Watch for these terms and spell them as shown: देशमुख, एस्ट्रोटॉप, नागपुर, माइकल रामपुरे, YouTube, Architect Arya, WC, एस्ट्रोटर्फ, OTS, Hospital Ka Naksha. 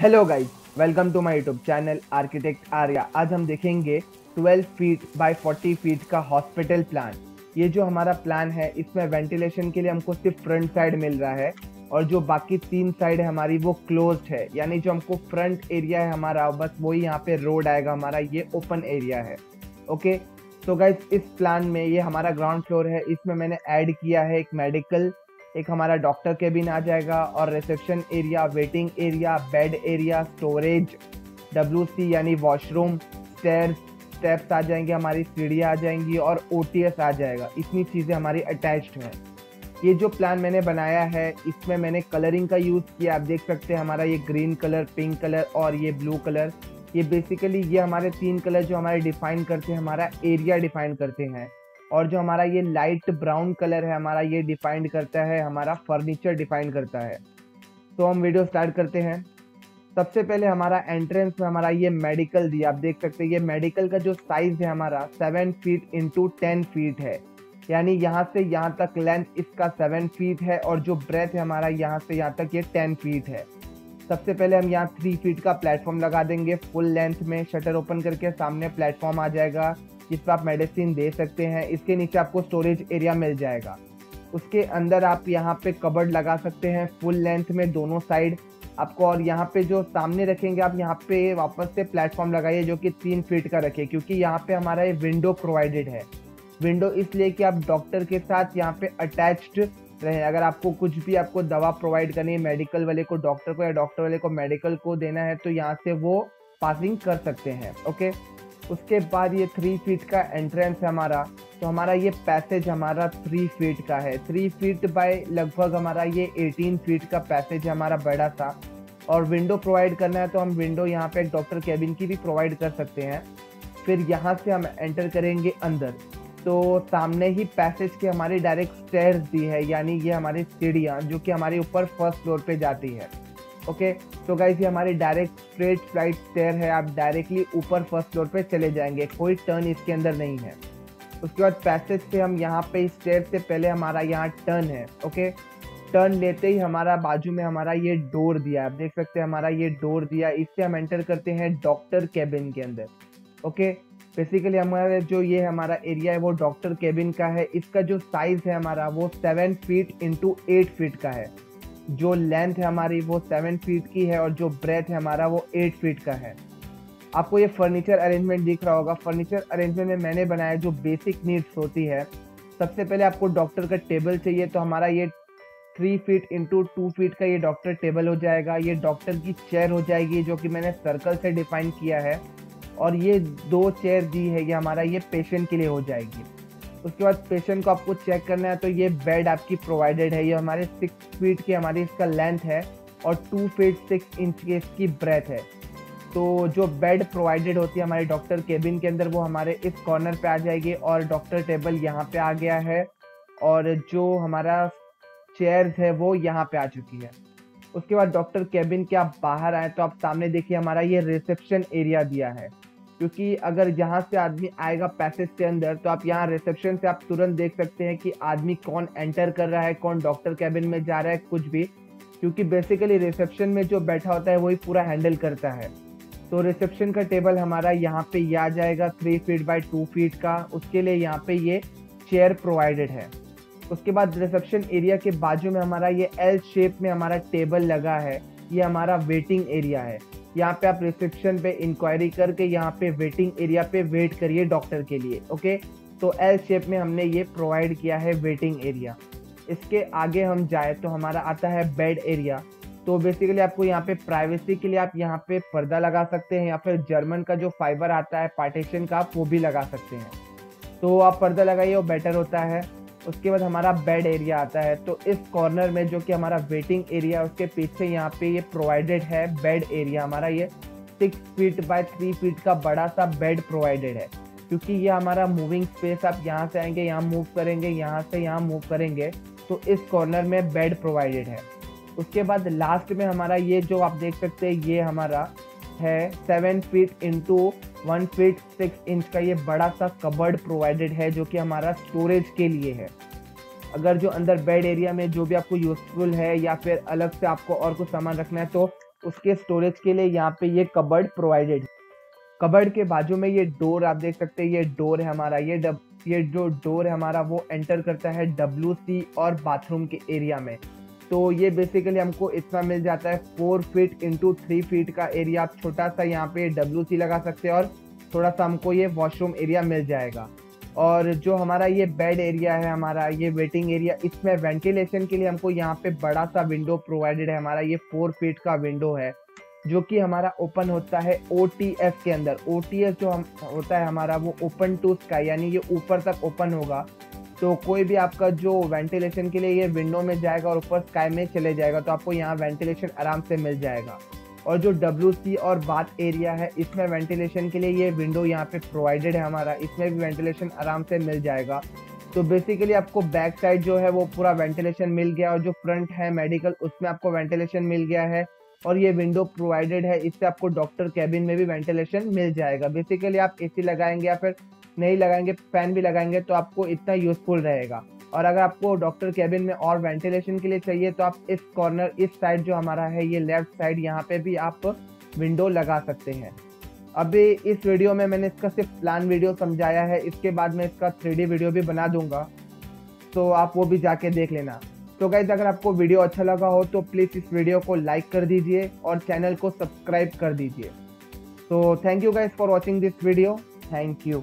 Hello guys, welcome to my YouTube channel architect Arya. आज हम देखेंगे 12 फीट बाय 40 फीट का हॉस्पिटल प्लान। ये जो हमारा प्लान है इसमें वेंटिलेशन के लिए हमको सिर्फ फ्रंट साइड मिल रहा है और जो बाकी तीन साइड है हमारी वो क्लोज्ड है, यानी जो हमको फ्रंट एरिया है हमारा बस वही यहाँ पे रोड आएगा हमारा, ये ओपन एरिया है। ओके तो गाइज इस प्लान में ये हमारा ग्राउंड फ्लोर है, इसमें मैंने ऐड किया है एक मेडिकल, एक हमारा डॉक्टर केबिन आ जाएगा और reception area, waiting area, bed area, storage, WC यानी वॉशरूम, स्टेप्स आ जाएंगे हमारी, सीढ़ियाँ आ जाएंगी और OTS आ जाएगा। इतनी चीज़ें हमारी अटैच्ड हैं। ये जो प्लान मैंने बनाया है इसमें मैंने कलरिंग का यूज़ किया, आप देख सकते हैं हमारा ये ग्रीन कलर, पिंक कलर और ये ब्लू कलर। ये बेसिकली ये हमारे तीन कलर जो हमारे डिफाइन करते हैं, हमारा एरिया डिफाइन करते हैं। और जो हमारा ये लाइट ब्राउन कलर है हमारा ये डिफाइन करता है, हमारा फर्नीचर डिफाइन करता है। तो हम वीडियो स्टार्ट करते हैं। सबसे पहले हमारा एंट्रेंस में हमारा ये मेडिकल दिया, आप देख सकते हैं। ये मेडिकल का जो साइज है हमारा 7 फीट × 10 फीट है, यानी यहाँ से यहाँ तक लेंथ इसका 7 फीट है और जो ब्रेथ है हमारा यहाँ से यहाँ तक ये 10 फीट है। सबसे पहले हम यहाँ 3 फीट का प्लेटफॉर्म लगा देंगे फुल लेंथ में। शटर ओपन करके सामने प्लेटफॉर्म आ जाएगा जिस पर आप मेडिसिन दे सकते हैं। इसके नीचे आपको स्टोरेज एरिया मिल जाएगा, उसके अंदर आप यहाँ पे कबर्ड लगा सकते हैं फुल लेंथ में दोनों साइड आपको। और यहाँ पे जो सामने रखेंगे आप यहाँ पे वापस से प्लेटफॉर्म लगाइए जो कि 3 फीट का रखे, क्योंकि यहाँ पे हमारा ये विंडो प्रोवाइडेड है। विंडो इसलिए कि आप डॉक्टर के साथ यहाँ पे अटैच्ड रहे। अगर आपको कुछ भी आपको दवा प्रोवाइड करनी है मेडिकल वाले को डॉक्टर को, या डॉक्टर वाले को मेडिकल को देना है, तो यहाँ से वो पासिंग कर सकते हैं। ओके उसके बाद ये 3 फीट का एंट्रेंस है हमारा, तो हमारा ये पैसेज हमारा 3 फीट का है। 3 फीट बाय लगभग हमारा ये 18 फीट का पैसेज है हमारा बड़ा सा। और विंडो प्रोवाइड करना है तो हम विंडो यहाँ पे एक डॉक्टर केबिन की भी प्रोवाइड कर सकते हैं। फिर यहाँ से हम एंटर करेंगे अंदर, तो सामने ही पैसेज के हमारी डायरेक्ट स्टेयर्स दी है, यानी ये हमारी सीढ़ियाँ जो कि हमारे ऊपर फर्स्ट फ्लोर पर जाती है। ओके तो गाइस ये हमारी डायरेक्ट स्ट्रेट फ्लाइट स्टेयर है, आप डायरेक्टली ऊपर फर्स्ट फ्लोर पे चले जाएंगे, कोई टर्न इसके अंदर नहीं है। उसके बाद पैसेज से हम यहाँ पे स्टेयर से पहले हमारा यहाँ टर्न है। ओके टर्न लेते ही हमारा बाजू में हमारा ये डोर दिया, आप देख सकते हैं हमारा ये डोर दिया। इससे हम एंटर करते हैं डॉक्टर केबिन के अंदर। ओके बेसिकली हमारा जो ये हमारा एरिया है वो डॉक्टर केबिन का है। इसका जो साइज़ है हमारा वो 7 फीट × 8 फीट का है, जो लेंथ है हमारी वो 7 फीट की है और जो ब्रेथ है हमारा वो 8 फीट का है। आपको ये फर्नीचर अरेंजमेंट दिख रहा होगा। फर्नीचर अरेंजमेंट में मैंने बनाया जो बेसिक नीड्स होती है। सबसे पहले आपको डॉक्टर का टेबल चाहिए, तो हमारा ये 3 फीट × 2 फीट का ये डॉक्टर टेबल हो जाएगा। ये डॉक्टर की चेयर हो जाएगी जो कि मैंने सर्कल से डिफाइन किया है, और ये 2 चेयर दी है, ये हमारा ये पेशेंट के लिए हो जाएगी। उसके बाद पेशेंट को आपको चेक करना है तो ये बेड आपकी प्रोवाइडेड है। ये हमारे 6 फीट की हमारी इसका लेंथ है और 2 फीट 6 इंच की इसकी ब्रेथ है। तो जो बेड प्रोवाइडेड होती है हमारे डॉक्टर केबिन के अंदर वो हमारे इस कॉर्नर पे आ जाएगी, और डॉक्टर टेबल यहाँ पे आ गया है और जो हमारा चेयर्स है वो यहाँ पे आ चुकी है। उसके बाद डॉक्टर केबिन के आप बाहर आए तो आप सामने देखिए हमारा ये रिसेप्शन एरिया दिया है, क्योंकि अगर यहाँ से आदमी आएगा पैसेज के अंदर तो आप यहाँ रिसेप्शन से आप तुरंत देख सकते हैं कि आदमी कौन एंटर कर रहा है, कौन डॉक्टर कैबिन में जा रहा है, कुछ भी। क्योंकि बेसिकली रिसेप्शन में जो बैठा होता है वही पूरा हैंडल करता है। तो रिसेप्शन का टेबल हमारा यहाँ पे आ जाएगा 3 फीट बाय 2 फीट का। उसके लिए यहाँ पे ये चेयर प्रोवाइडेड है। उसके बाद रिसेप्शन एरिया के बाजू में हमारा ये L शेप में हमारा टेबल लगा है, ये हमारा वेटिंग एरिया है। यहाँ पे आप रिसेप्शन पे इंक्वायरी करके यहाँ पे वेटिंग एरिया पे वेट करिए डॉक्टर के लिए। ओके तो L शेप में हमने ये प्रोवाइड किया है वेटिंग एरिया। इसके आगे हम जाए तो हमारा आता है बेड एरिया। तो बेसिकली आपको यहाँ पे प्राइवेसी के लिए आप यहाँ पे पर्दा लगा सकते हैं, या फिर जर्मन का जो फाइबर आता है पार्टीशन का आप वो भी लगा सकते हैं। तो आप पर्दा लगाइए वो बेटर होता है। उसके बाद हमारा बेड एरिया आता है, तो इस कॉर्नर में जो कि हमारा वेटिंग एरिया उसके पीछे यहाँ पे ये प्रोवाइडेड है बेड एरिया। हमारा ये 6 फीट बाय 3 फीट का बड़ा सा बेड प्रोवाइडेड है, क्योंकि ये हमारा मूविंग स्पेस, आप यहाँ से आएंगे यहाँ मूव करेंगे, यहाँ से यहाँ मूव करेंगे, तो इस कॉर्नर में बेड प्रोवाइडेड है। उसके बाद लास्ट में हमारा ये जो आप देख सकते हैं ये हमारा है 7 फीट × 1 फीट 6 इंच का ये बड़ा सा कबर्ड प्रोवाइडेड है, जो कि हमारा स्टोरेज के लिए है। अगर जो अंदर बेड एरिया में जो भी आपको यूजफुल है या फिर अलग से आपको और कुछ सामान रखना है तो उसके स्टोरेज के लिए यहाँ पे ये कबर्ड प्रोवाइडेड। कबर्ड के बाजू में ये डोर आप देख सकते हैं, ये डोर है हमारा, ये जो डोर है हमारा वो एंटर करता है WC और बाथरूम के एरिया में। तो ये बेसिकली हमको इतना मिल जाता है 4 फीट × 3 फीट का एरिया। आप छोटा सा यहाँ पे WC लगा सकते हैं और थोड़ा सा हमको ये वॉशरूम एरिया मिल जाएगा। और जो हमारा ये बेड एरिया है हमारा, ये वेटिंग एरिया, इसमें वेंटिलेशन के लिए हमको यहाँ पे बड़ा सा विंडो प्रोवाइडेड है हमारा। ये 4 फीट का विंडो है जो कि हमारा ओपन होता है OTS के अंदर। OTS जो हम होता है हमारा वो ओपन टू स्काई, यानी ये ऊपर तक ओपन होगा। तो कोई भी आपका जो वेंटिलेशन के लिए ये विंडो में जाएगा और ऊपर स्काई में चले जाएगा, तो आपको यहाँ वेंटिलेशन आराम से मिल जाएगा। और जो WC और बाथ एरिया है, इसमें वेंटिलेशन के लिए ये विंडो यहाँ पे प्रोवाइडेड है हमारा, इसमें भी वेंटिलेशन आराम से मिल जाएगा। तो बेसिकली आपको बैक साइड जो है वो पूरा वेंटिलेशन मिल गया, और जो फ्रंट है मेडिकल उसमें आपको वेंटिलेशन मिल गया है, और ये विंडो प्रोवाइडेड है। इससे आपको डॉक्टर कैबिन में भी वेंटिलेशन मिल जाएगा। बेसिकली आप AC लगाएंगे या फिर नहीं लगाएंगे, फैन भी लगाएंगे तो आपको इतना यूजफुल रहेगा। और अगर आपको डॉक्टर कैबिन में और वेंटिलेशन के लिए चाहिए तो आप इस कॉर्नर, इस साइड जो हमारा है ये लेफ्ट साइड, यहाँ पे भी आप विंडो लगा सकते हैं। अभी इस वीडियो में मैंने इसका सिर्फ प्लान वीडियो समझाया है, इसके बाद मैं इसका 3D वीडियो भी बना दूंगा, तो आप वो भी जाके देख लेना। तो गाइस, अगर आपको वीडियो अच्छा लगा हो तो प्लीज़ इस वीडियो को लाइक कर दीजिए और चैनल को सब्सक्राइब कर दीजिए। तो thank you guys for watching this video. Thank you.